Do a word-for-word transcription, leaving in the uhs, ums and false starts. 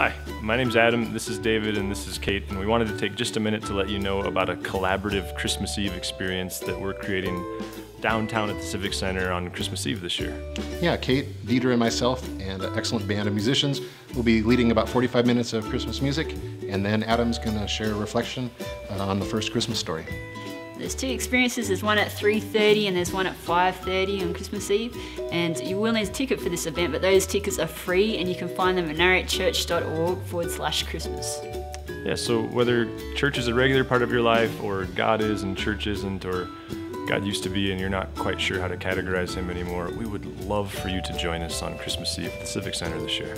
Hi, my name's Adam, this is David, and this is Kate, and we wanted to take just a minute to let you know about a collaborative Christmas Eve experience that we're creating downtown at the Civic Center on Christmas Eve this year. Yeah, Kate, Dieter, and myself, and an excellent band of musicians will be leading about forty-five minutes of Christmas music, and then Adam's going to share a reflection uh, on the first Christmas story. There's two experiences, there's one at three thirty and there's one at five thirty on Christmas Eve, and you will need a ticket for this event, but those tickets are free and you can find them at narratechurch.org forward slash Christmas. Yeah, so whether church is a regular part of your life, or God is and church isn't, or God used to be and you're not quite sure how to categorize him anymore, we would love for you to join us on Christmas Eve at the Civic Center this year.